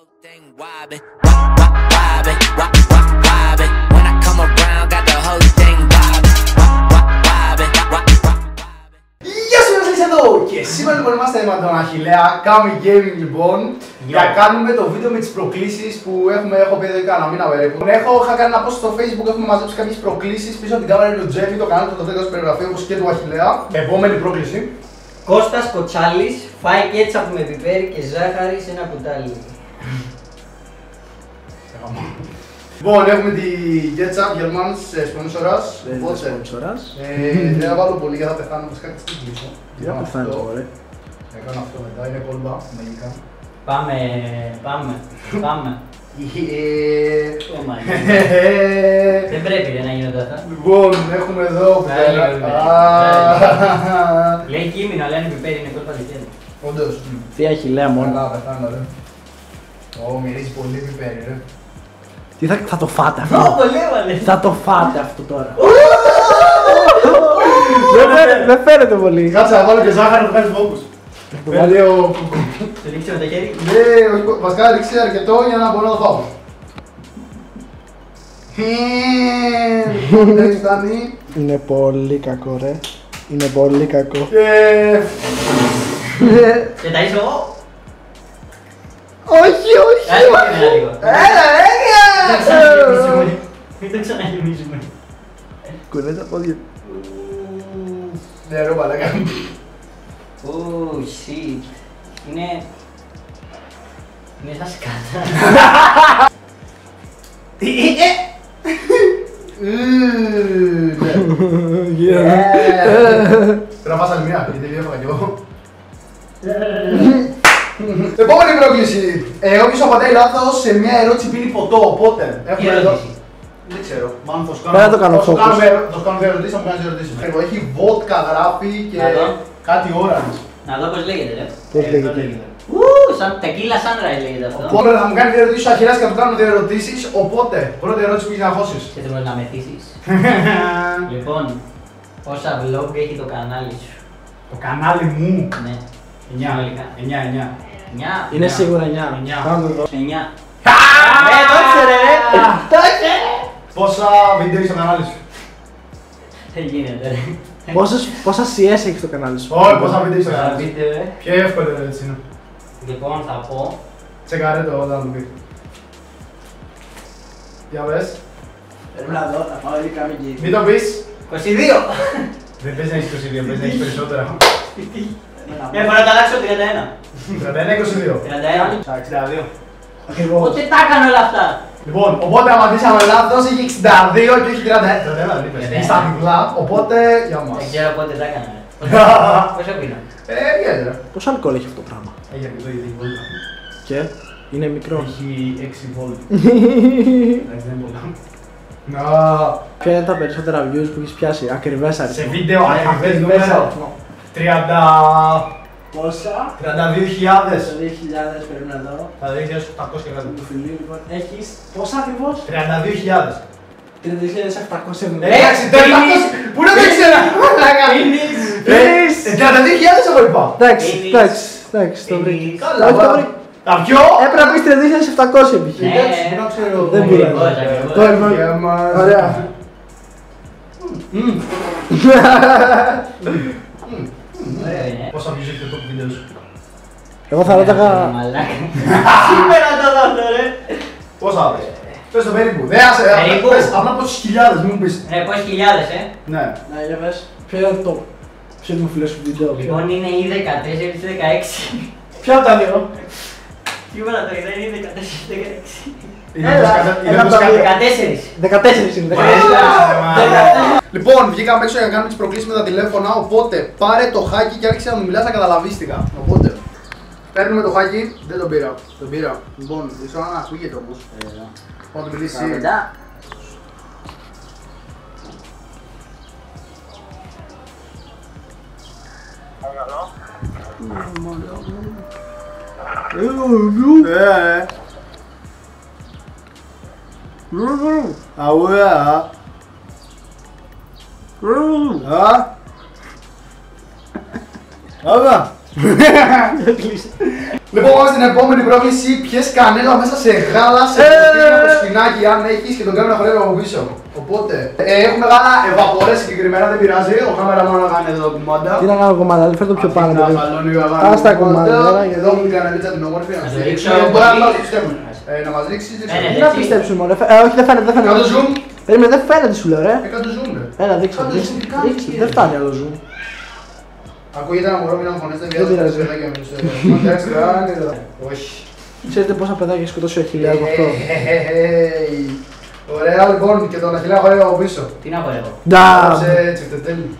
Γεια σας, είμαστε εδώ και σήμερα λοιπόν είμαστε με τον Αχιλλέα, κάνουμε gaming λοιπόν για να κάνουμε το βίντεο με τις προκλήσεις που έχουμε, έχω πει εδώ και κάνα μήνα περίπου. Είχα κάνει ένα post στο Facebook, έχουμε μαζέψει κάποιες προκλήσεις πίσω από την κάμερα του Τζέφι, το κανάλι του το τέλος περιγραφή όπως και του Αχιλλέα. Επόμενη πρόκληση. Κώστας Κοτσάλης φάει κέτσαπ με πιπέρι και ζάχαρη σε ένα κουτάλι. Λοιπόν, έχουμε τη κέτσαπ Γερμανς σπονσοράς. Δεν θα βάλω πολύ γιατί θα πεθάνω, φυσικά και στην κλίση. Δεν θα πεθάνω τώρα, ρε. Έκανα αυτό μετά, είναι κόλπα, μαγικά. Πάμε. Δεν πρέπει να γίνονται αυτά. Λοιπόν, έχουμε εδώ λέει κείμενο, αλλά είναι πιπέρι, είναι κόλπα δικαίωμα. Όντως. Τι Αχιλλέα μόνο. Καλά, πεθάνω ρε. Ω, μυρίζει πολύ πιπέρι ρε. Τι θα το φάτε αυτό. Θα το φάτε αυτό τώρα. Δεν φαίνεται πολύ. Κάτσε να βάλω και ζάχαρη που κάνεις βόγκους. Το ρίξε με το χέρι. Ναι, βασικά ρίξε αρκετό για να μπορώ να το φάω. Δεν φτάνει. Είναι πολύ κακό ρε. Είναι πολύ κακό. Και τα είσαι εγώ. Όχι. Έλα. Μην το ξαναγεμίζουμε. Κουνές τα πόδια. Ναι ρε παλάκα. Ου, shit. Είναι σαν σκάτα. Πρέπει να πας άλλη μία, γιατί δεν έφαγα κι εγώ. Επόμενη πρόκληση. Όποιος απαντάει λάθος σε μια ερώτηση πίνει ποτό, οπότε έχουμε εδώ. Δεν ξέρω, μάλλον θα σου κάνω δύο ερωτήσεις, θα μου κάνεις δύο ερωτήσεις. Έχει βότκα γράφει και κάτι orange. Να δω πώς λέγεται ρε. Πώς λέγεται. Σαν τεκίλα sunrise λέγεται αυτό. Οπότε θα μου κάνει δύο ερωτήσεις, θα χειράσει και θα του κάνω δύο ερωτήσεις. Οπότε, πρώτη ερώτηση που έχεις να χώσεις. Και θέλω να με θύσεις. Λοιπόν, όσα vlog έχει το κανάλι σου. Το κανάλι μου. Ναι. 9. Είναι σίγουρα 9. Πόσα βίντεο έχεις στο κανάλι σου? Δεν γίνεται ρε. Πόσα CS έχεις στο κανάλι σου? Όχι, πόσα βίντεο έχεις στο κανάλι σου. Ποια εύκολη ερώτηση είναι. Λοιπόν θα πω. Τσεκάρε το όταν μου πει. Για πες. Πρέπει να δω, θα πάω ήδη κάμια και... Μην το πεις. 22. Δεν πες να έχεις 22, πες να έχεις περισσότερα. Έχω να τα αλλάξω 31. 31-22. 31-62. Ακριβώς. Πότε τα έκανε όλα αυτά. Λοιπόν, οπότε απαντήσαμε λάθος, είχε 62 και είχε 31. Στα διπλά, οπότε για μας. Δεν ξέρω πότε τα έκανε. Πόσο πίνα. Πόσο αλκοόλ έχει αυτό το πράγμα. Έχει αρκετό γιατί έχει βόλτα. Και είναι μικρό. Έχει 6 βόλτα. Εντάξει δεν είναι πολλά. Ποια είναι τα περισσότερα views που έχεις πιάσει, ακριβές αριθμό. Σε βίντεο ακριβές νούμερο. 30... Πόσα? 32.000. 32.000 πρέπει να δω. 32.800 και κάτι. Του φιλίου λοιπόν έχεις πόσα ακριβώς? 32.000. 32.800. Εντάξει, 32.000. Πού να το ήξερα! Πίνεις! 32.000 εγώ είπα. Εντάξει, το βρήκε. Καλά, τα πιο! Έπρεπε να πεις 32.700 επιχεί. Εντάξει, δεν ξέρω. Δεν πήρα. Το έβγαλμα. Ωραία. Πόσα βγήκε το βίντεο σου? Εγώ θα ρώταγα... Σήμερα το δω ρε! Πόσα πες? Πες το περίπου, δεν άσε πες απλά πόσες χιλιάδες μην μου πεις. Ναι, πόσες χιλιάδες ε! Ναι, για πες. Ποιο είναι το... Ποιο είναι το φιλές σου βίντεο? Λοιπόν είναι ή 14 ή 16. Ποια από τα δύο? Τίποτα το είδα, είναι 14 ή 16. Είναι 14. Λοιπόν, βγήκαμε έξω για να κάνουμε τις προκλήσεις με τα τηλέφωνα. Οπότε πάρε το χάκι και άρχισε να μου μιλάς ακαταλαβίστηκα. Οπότε παίρνουμε το χάκι, δεν τον πήρα. Τον πήρα. Λοιπόν, ίσως να ακούγεται όμως. Πάω να του μιλήσει. Αγούρα! Αγούρα! Λοιπόν, πάμε στην επόμενη πρόκληση. Πιες κανέλα μέσα σε γάλα, σε κοκκίνα από σφινάκι, αν έχεις, και τον κάνουμε να χωράει από πίσω. Οπότε, έχουμε γάλα ευαπορές συγκεκριμένα, δεν πειράζει. Ο κάμεραμάν να κάνει εδώ κομμάτα. Τι να κάνω κομμάτα, δεν φέρνω πιο πάνω. Ας τα κομμάτα. Εδώ μου την καναλίτσα την όμορφη. Να μας ρίξεις, να πιστέψουμε. Όχι, δεν φαίνεται, δεν φαίνεται. Περίμενε, δεν φαίνεται σου λέω ρε. Έλα, δείξτε, δεν φτάνει άλλο zoom. Ακούγεται ένα μωρό, μην αγχωνέστε, βιάζεται τα παιδάκια με τους έδρες. Όχι. Ξέρετε πόσα παιδάκια σκοτώσει ο Αχιλλέας με αυτό. Ωραία λοιπόν, και τον Αχιλλέα χορεύω από πίσω. Τι να χορεύω. Ντάμψε τσιφτετέλη.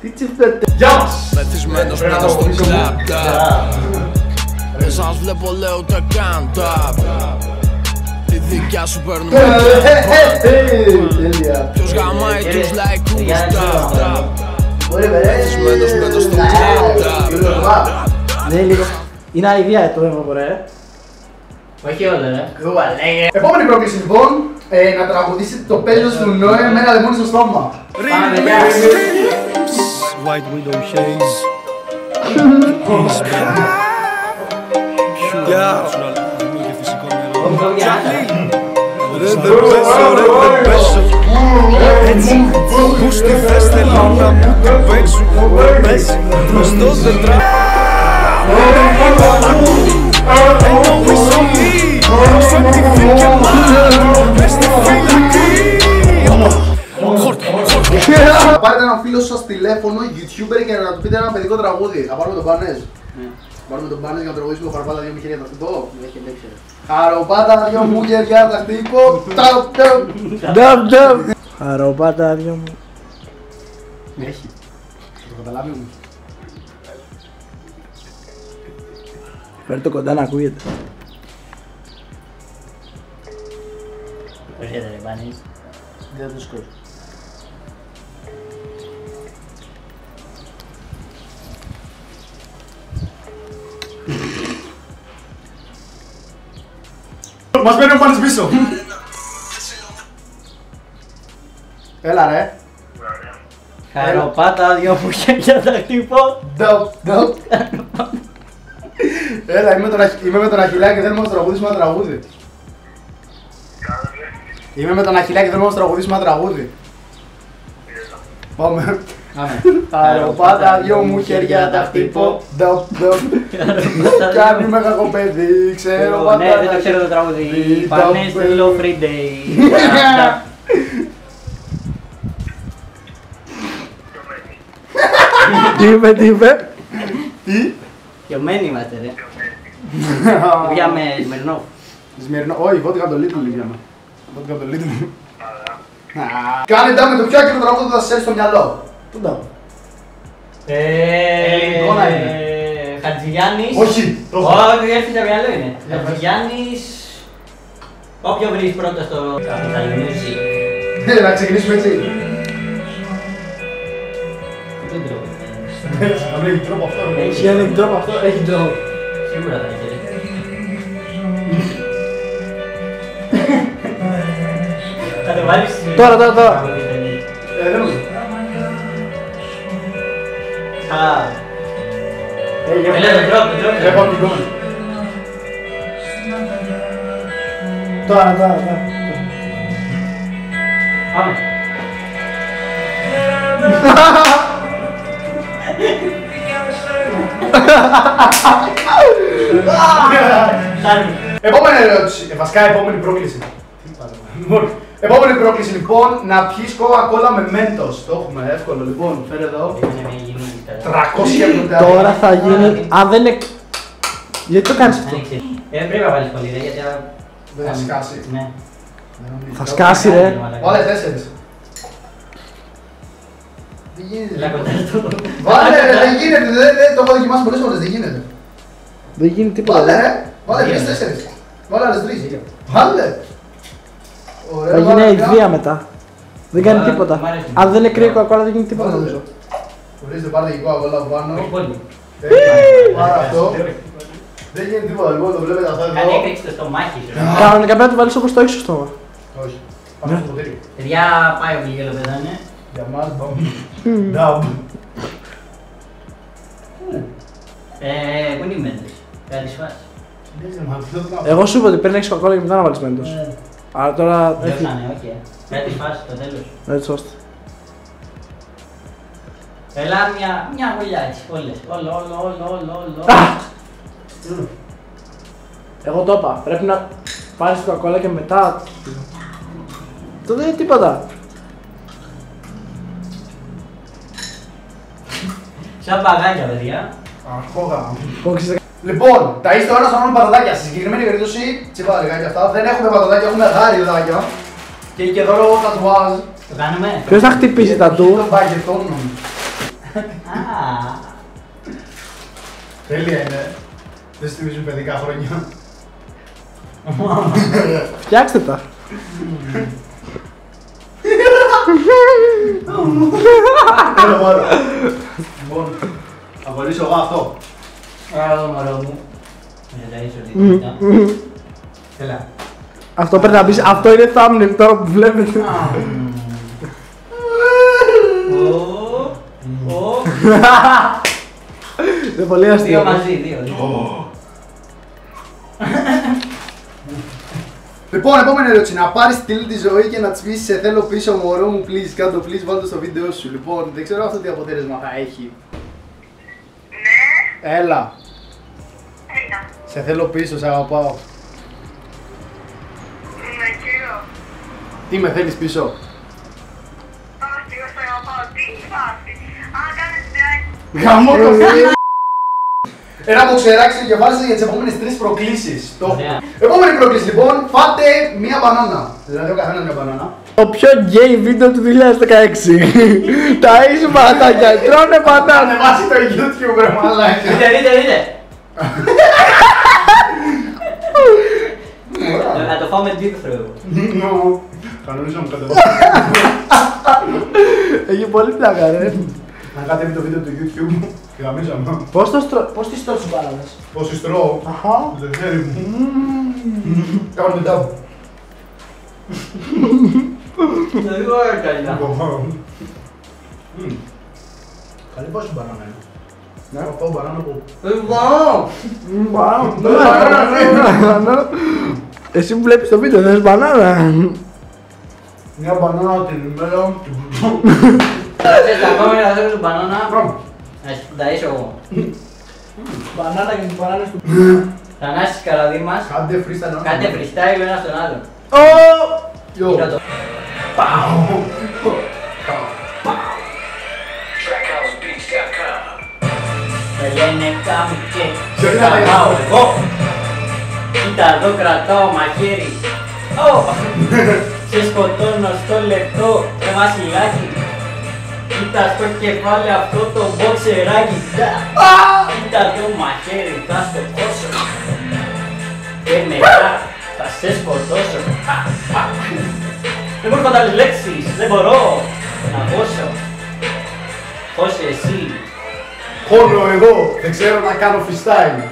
Τι τσιφτετέλη. Γεια μας! Μεθυσμένος πέτω στο κλάπταπ. Εσάς βλέπω λέω ούτε καν τάπ. Τη δικιά σου παίρνουμε τάπ. Ποιος γαμάει τους λαϊκούς τάπ. Είναι αηδία το έμβο, ρε. Όχι όλα, ρε. Επόμενη πρόκληση λοιπόν, να τραγουδήσετε το πέλος του Νόε με ένα λεμόνι στο στόμα. Πάμε, παιδιά. White Widow Haze. Γεια. Έτσι, που στη θες θέλω να μου το παίξουν μέση προς το τετρά. Έχω μισολή, έψω τη φύγε μάλλον, μες τη φυλακή. Πάρετε έναν φίλο σας τηλέφωνο, youtuber, και να του πείτε ένα παιδικό τραγούδι. Θα πάρουμε τον Πανέζ. Πάρουμε τον Πανέζ για να τραγουδήσουμε το Χαροπάτα δυο μηχερία τακτικό. Χαροπάτα δυο μου χεριά τακτικό. Χαροπάτα δυο μου. Έχει. Το καταλάβει μου. Φέρ' το κοντά να ακούγεται. Έρχεται ρε Πανέζ. Δεν θα το σκορ. Μας παίρνει ο Πάνης πίσω. Έλα ρε. Χαροπάτα δυο μου χέρια τα χτυπώ. Ντοπ. Έλα, είμαι με τον Αχιλλέα και θέλουμε να τραγουδήσουμε ένα τραγούδι. Είμαι με τον Αχιλλέα και θέλουμε να τραγουδήσουμε ένα τραγούδι. Πάμε. Χαροπάτα δυο μου χέρια τα χτυπώ. Ντοπ. Κάνει με κακό παιδί, ξέρω πάντα. Ναι, δεν το ξέρω το τραγούδι. Πανέστηλο free day. Τι είπε. Τι. Πιωμένοι είμαστε ρε. Βγάμε Σμυρνό. Σμυρνό, όχι, βότικα το Λίτλ βγαίνουμε. Βότικα το Λίτλ. Κάνε τα με το πιο άκυρο τραγούδι που θα σας έρθει στο μυαλό. Πού τα. Εικόνα είναι. Χατζηγιάννης. Όχι. Όχι, έρθει τα μυαλό είναι. Χατζηγιάννης. Όποιο βρεις πρώτα στο Χατζηγιάννη. Να ξεκινήσουμε έτσι. Έχει τρόπο αυτό. Έχει τρόπο. Σίγουρα δεν έχει. Θα το βάλεις. Τώρα. Τρόπο. Τώρα. Πάμε. Επόμενη πρόκληση. Επόμενη πρόκληση λοιπόν, να πιεις Coca Cola με μέντος. Το έχουμε εύκολο λοιπόν, φέρε εδώ. 300 ευρώ. Τώρα θα γίνει, αν δεν είναι... Γιατί το κάνεις αυτό. Δεν πρέπει να βάλεις πολύ ρε, γιατί δεν θα σκάσει. Θα σκάσει ρε. Βάλε 4. Δεν γίνεται. Βάλε ρε, δεν γίνεται, το έχω δοκιμάσει πολλές φορές, δεν γίνεται. Δεν γίνεται τίποτα. Βάλε ρε, βάλε 3-4. Βάλε άλλες 3. Βάλε. Θα γίνει αηδία μετά. Δεν κάνει τίποτα. Αν δεν είναι κρύο Coca-Cola δεν γίνει τίποτα νομίζω. Ορίστε, πάρε και Coca-Cola από πάνω. Πάρε αυτό. Δεν γίνει τίποτα λοιπόν, το βλέπετε αυτό εδώ. Κάνει έκρηξη το στομάχι. Κανονικά πρέπει να το βάλεις όπως το έχεις στο στόμα. Όχι. Πάμε στο ποτήρι. Παιδιά, πάει ο γελο πετάνε. Για μας, ντάμπ. Πού είναι η μέντες. Καλή φάση. Εγώ σου είπα ότι παίρνει 6 Coca Cola και μετά να βάλεις Mentos. Αλλά τώρα. Δεν θα είναι, όχι. Καλή φάση στο τέλος. Έτσι ώστε. Έλα μια γουλιά έτσι. Όλο. Εγώ το είπα. Πρέπει να πάρεις Coca Cola και μετά. Το δεν είναι τίποτα. Σαν παγάκια, παιδιά. Κόκκισε. Λοιπόν, τα είστε όλα σαν πατατάκια. Στη συγκεκριμένη περίπτωση, τσίπα λιγάκι αυτά. Δεν έχουμε πατατάκια, έχουμε γάρι δάκια. Και εδώ λόγω τατουάζ. Το κάνουμε. Ποιος θα χτυπήσει τατού. Το μπάγκετό μου. Τέλεια είναι. Δεν θυμίζουν παιδικά χρόνια. Φτιάξτε τα. Λοιπόν, θα κολλήσω εγώ αυτό. Άρα το μωρό μου. Έλα. Αυτό πρέπει να πεις, αυτό είναι thumbnail τώρα που βλέπετε. Είναι πολύ αστείο. Δύο μαζί, δύο. Λοιπόν, επόμενη ερώτηση. Να πάρει τη τίλη τη ζωή και να τη πει: σε θέλω πίσω, μωρό μου, please. Κάντο, please, βάλτε στο βίντεο σου. Λοιπόν, δεν ξέρω αυτό τι αποτέλεσμα θα έχει. Ναι. Έλα. Έλα. Σε θέλω πίσω, σε αγαπάω. Ναι, κύριο. Τι με θέλει πίσω. Όχι, εγώ σε αγαπάω. Τι υπάρχει. Αν κάνει την γαμό το φίλο. Ένα μποξεράκι στο κεφάλι σας για τις επόμενες 3 προκλήσεις. Επόμενη πρόκληση λοιπόν, φάτε μία μπανάνα. Δηλαδή ο καθένας μία μπανάνα. Το πιο γκέι βίντεο του 2016. Τα ίσου πατάκια, τρώνε πατάτα. Ανεβάσει το YouTube ρε μαλάκα. Δείτε. Να το φάω με deep throat. Κανονίζω μου κατεβάω. Έχει πολύ πλάκα ρε. Να κατέβει το βίντεο του YouTube και γαμίζαμε. Πώς τις τρώω τις μπανάνες. Πώς τις τρώω. Αχα. Δεν ξέρει μου. Κάνω την τάπου. Δεν το έκανα. Καλή πόση μπανάνα είναι. Ναι. Αυτό μπανάνα που... Μπανάνα. Εσύ που βλέπεις το βίντεο θες μπανάνα. Μια μπανάνα την ημέρα. Στα κόμματα θα θέλω την μπανάνα. Να είσαι εγώ. Μπανάνα και τις μπανάνες του. Θα ανάσεις τις καραδί μας. Κάντε freestyle ο ένας στον άλλον. Κοίτα το. Με λένε καμικέ. Κρατάω εγώ. Κοίτα εδώ κρατάω μαχαίρι. Σε σκοτώνω στο λεπτό. Ρε βασιλάκι. Κοίτα στο κεφάλι αυτό το μποξεράκι. Κοίτα το μαχαίρι θα στο κόσω. Και μετά θα σε σκοτώσω. Δεν μπορώ να τα λέξεις, δεν μπορώ να βώσω. Πώς εσύ. Χώνω εγώ, δεν ξέρω να κάνω freestyle.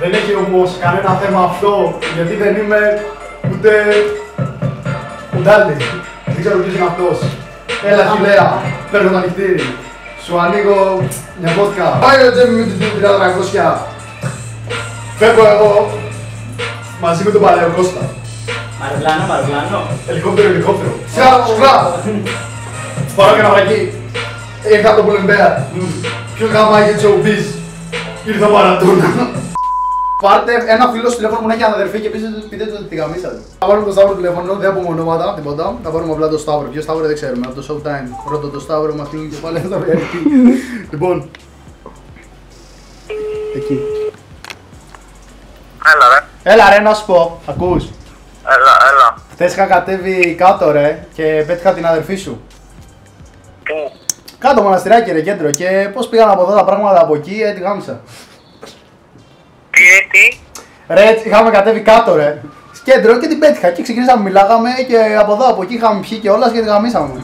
Δεν έχει όμως κανένα θέμα αυτό, γιατί δεν είμαι ούτε... Κουντάλι, δεν ξέρω ποιος είναι αυτός. Έλα Αχιλλέα, παίρνω το ανοιχτήρι. Σου ανοίγω μια βότκα. Πάει ο Τζέφι με την 1300. Φεύγω εγώ μαζί με τον Παλαιοκώστα. Μαρουλάνο. Ελικόπτερο. Σκραπ. Πάρω και ένα βρακί. Ήρθα από τον Πολεμπέα. Ποιο γαμάγει έτσι ο Μπις. Ήρθα παρατούνα. Πάρτε ένα φίλο στο τηλέφωνο που να έχει αναδερφή και πείτε του ότι τη γαμίσατε. Θα πάρουμε το Σταύρο τηλέφωνο, δεν έχουμε ονόματα, τίποτα. Θα πάρουμε απλά το Σταύρο. Ποιο Σταύρο δεν ξέρουμε, από το Showtime. Ρώτα το Σταύρο, μα κλείνει και πάλι θα βγει. Λοιπόν. Εκεί. Έλα ρε. Έλα ρε, να σου πω. Ακούς. Έλα. Χθες είχα κατέβει κάτω ρε και πέτυχα την αδερφή σου. Πού? Κάτω μοναστηράκι ρε, κέντρο. Και πώς πήγαν από εδώ τα πράγματα από εκεί, τη γάμισα. Τι. Ρε, είχαμε κατέβει κάτω ρε, κέντρο και την πέτυχα και ξεκινήσαμε, μιλάγαμε και από εδώ από εκεί είχαμε πιει και όλα και την γαμίσαμε.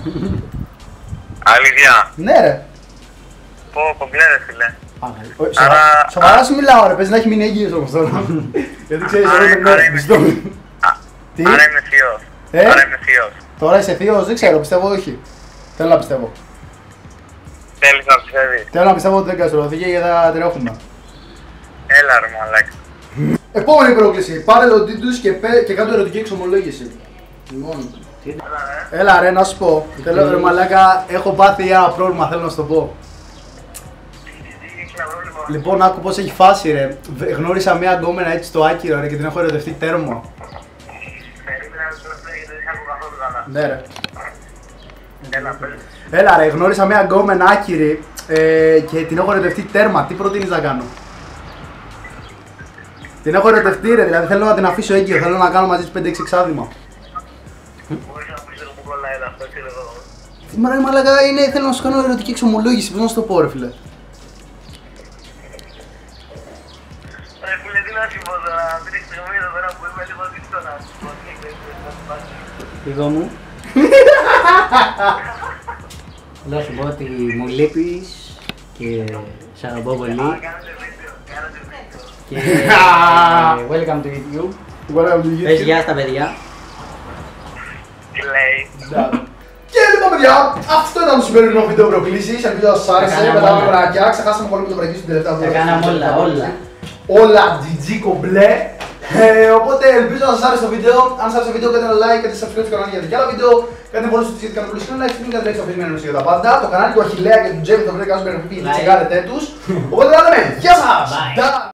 Αλήθεια. Ναι ρε. Πω μπλέδε φίλε. Σοβαρά σου μιλάω ρε, πες να έχει μείνει έγκυος όμως τώρα. Γιατί ξέρεις ότι είναι μισθό. Τι. Άρα είμαι θείος. Τώρα είσαι θείος, δεν ξέρω, πιστεύω όχι. Θέλω να πιστεύω. Θέλεις να πιστεύεις. Θέλω να πιστεύω ότι δεν καταστροφήθηκε γιατί θα τρέχουμε. Έλα ρε μαλάκα. Επόμενη πρόκληση. Πάρε τον τίτλους και κάτω ερωτική εξομολόγηση. Λοιπόν. Έλα ρε, να σου πω. Θέλω ρε μαλάκα, έχω πάθει ένα πρόβλημα, θέλω να σου το πω. Λοιπόν, άκου πως έχει φάση ρε. Γνώρισα μία γκόμενα έτσι στο Άκυρο ρε και την έχω ερωτευτεί τέρμα. Ναι ρε. Έλα ρε, γνώρισα μία γκόμενα Άκυρη και την έχω ερωτευτεί τέρμα. Τι προτείνεις να κάνω? Την έχω ερωτευτεί ρε, δηλαδή θέλω να την αφήσω έγκυο, θέλω να κάνω μαζί της 5-6 εξάδημα. Μπορείς να πεις εγώ πολλά ένα αυτό και εδώ. Τι μάρα είναι μαλακά, είναι, θέλω να σου κάνω ερωτική εξομολόγηση, πώς να σου το πω ρε φίλε. Ρε φίλε τι να σου πω τώρα, αυτή τη στιγμή εδώ πέρα που είμαι λίγο δίκτω να σου πω τι εκπαιδεύει να σου πάσει. Εδώ μου. Θέλω να σου πω ότι μου λείπεις και σ' αγαπώ πολύ. Και welcome to YouTube. Πες γεια στα παιδιά. Και λοιπόν, παιδιά, αυτό ήταν το σημερινό βίντεο προκλήσεις. Ελπίζω να σας άρεσε. Πετάμε βρακιά, ξεχάσαμε πολύ με το βρακί στην τελευταία βόλτα. Έκαναμε όλα. Όλα τζιτζίκο μπλε. Οπότε ελπίζω να σας άρεσε το βίντεο. Αν σας άρεσε το βίντεο, κάντε ένα like, κάντε subscribe στο κανάλι για δικά άλλα βίντεο. Κάντε πολύ στο τσίτ, κάντε πολύ στο like, μην κατρέξτε αφηρημένους για τα πάντα. Το κανάλι του Αχιλλέα και του Τζέφι θα βρείτε κάτω στο περιοχή, τσεκάρετε τους. Οπότε, γεια σας!